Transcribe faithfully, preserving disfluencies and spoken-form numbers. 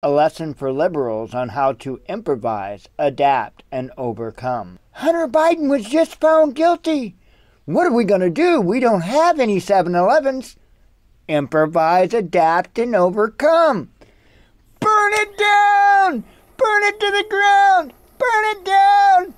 A lesson for liberals on how to improvise, adapt, and overcome. Hunter Biden was just found guilty. What are we going to do? We don't have any seven elevens. Improvise, adapt, and overcome. Burn it down! Burn it to the ground! Burn it down!